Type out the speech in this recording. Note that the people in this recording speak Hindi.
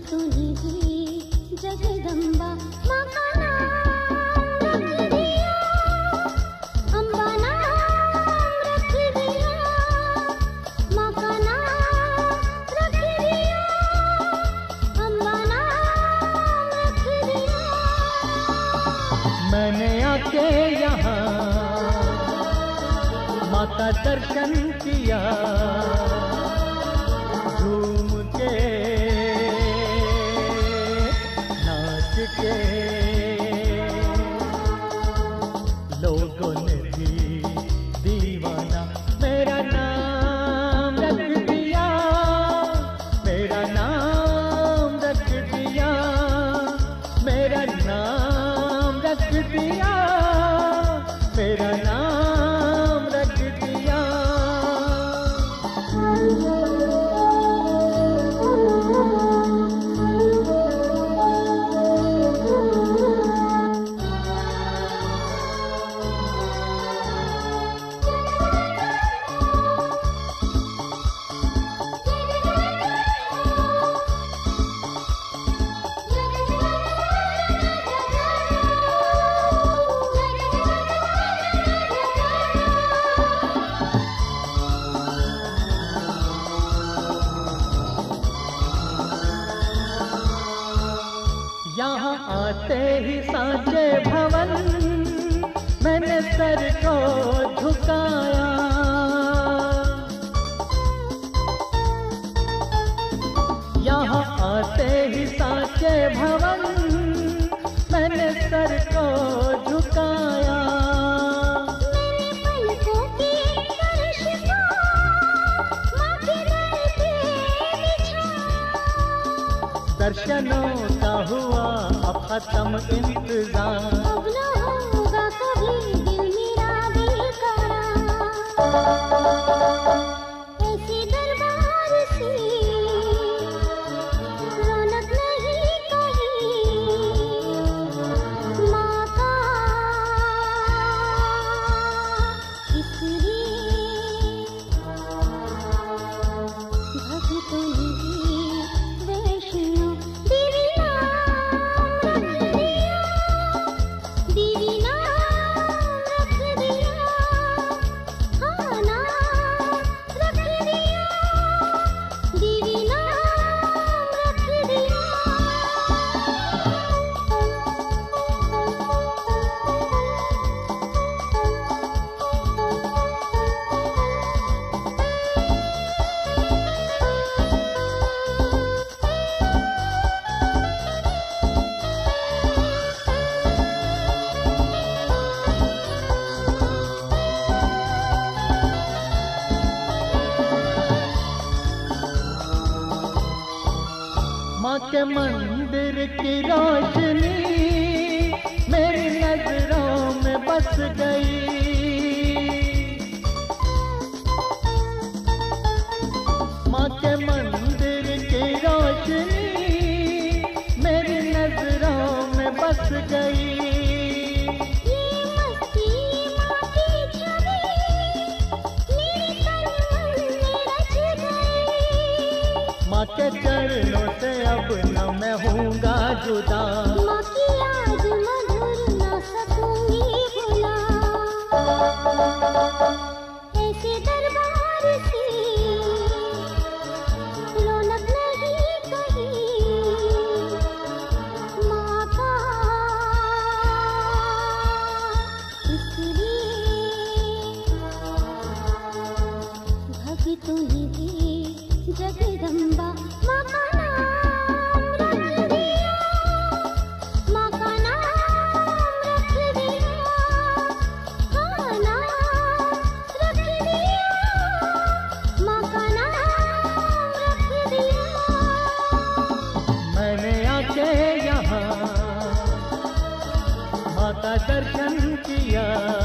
तूने जगदम्बा माँ का नाम रख दिया, अम्बा नाम रख दिया, माँ का नाम रख दिया, अम्बा नाम रख दिया। मैंने आके यहाँ माँ का दर्शन किया, लोगों ने भी दीवाना मेरा नाम रख दिया, मेरा नाम रख दिया, मेरा नाम रख दिया, मेरा नाम रख दिया। यहाँ आते ही सांचे भवन मैंने सर को झुकाया, यहाँ आते ही सांचे भवन मैंने सर को झुकाया। दर्शनों का हुआ अब खत्म इंतजार, अब न होगा कभी दिल मेरा बेकरार। ऐसे दरबार से रौनक नहीं कहीं माँ का, इसलिए भक्तों ने माँ के मंदिर की रोशनी मेरी नजरों में बस गई, माँ के मंदिर की रोशनी मेरी नजरों में बस गई। माँ के चरणों से अब न मैं होऊंगा जुदा, माँ की याद मधुर न सकूंगी भुला। ऐसे दरबार से रौनक नहीं कहीं माँ का, इसलिए भक्तों ने भी जगदम्बा माँ का नाम रख दिया, माँ का नाम रख दिया, हाँ नाम रख दिया, माँ का नाम रख दिया। मैंने आके यहाँ माँ का दर्शन किया।